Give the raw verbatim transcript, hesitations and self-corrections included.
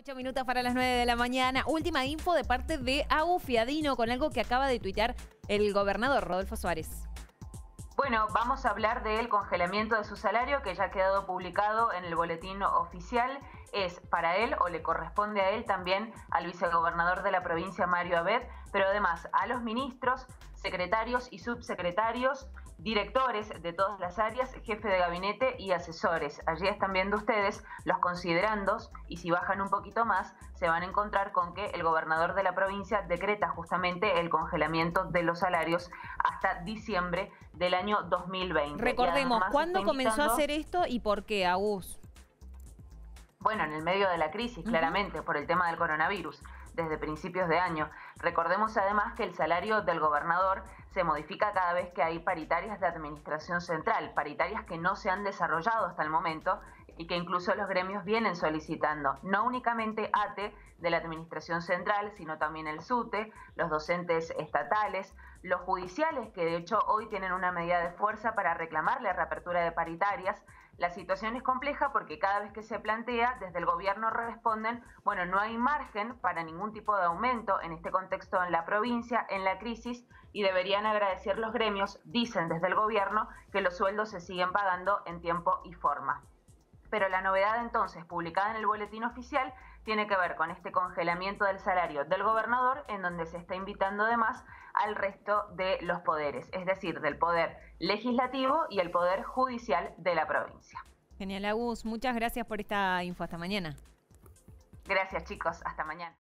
ocho minutos para las nueve de la mañana. Última info de parte de Agus Fiadino con algo que acaba de tuitear el gobernador Rodolfo Suárez. Bueno, vamos a hablar del congelamiento de su salario que ya ha quedado publicado en el boletín oficial. Es para él o le corresponde a él también al vicegobernador de la provincia, Mario Abed, pero además a los ministros, secretarios y subsecretarios, directores de todas las áreas, jefe de gabinete y asesores. Allí están viendo ustedes los considerandos y si bajan un poquito más se van a encontrar con que el gobernador de la provincia decreta justamente el congelamiento de los salarios hasta diciembre del año dos mil veinte. Recordemos, ¿cuándo comenzó a hacer esto y por qué, Agus? Bueno, en el medio de la crisis, claramente, uh-huh. por el tema del coronavirus, desde principios de año. Recordemos además que el salario del gobernador se modifica cada vez que hay paritarias de administración central, paritarias que no se han desarrollado hasta el momento y que incluso los gremios vienen solicitando, no únicamente A T E de la administración central, sino también el SUTE, los docentes estatales, los judiciales, que de hecho hoy tienen una medida de fuerza para reclamar la reapertura de paritarias. La situación es compleja porque cada vez que se plantea, desde el gobierno responden, bueno, no hay margen para ningún tipo de aumento en este contexto en la provincia, en la crisis, y deberían agradecer los gremios, dicen desde el gobierno, que los sueldos se siguen pagando en tiempo y forma. Pero la novedad entonces, publicada en el boletín oficial, tiene que ver con este congelamiento del salario del gobernador, en donde se está invitando además al resto de los poderes, es decir, del poder legislativo y el poder judicial de la provincia. Genial, Agus, muchas gracias por esta info. Hasta mañana. Gracias, chicos. Hasta mañana.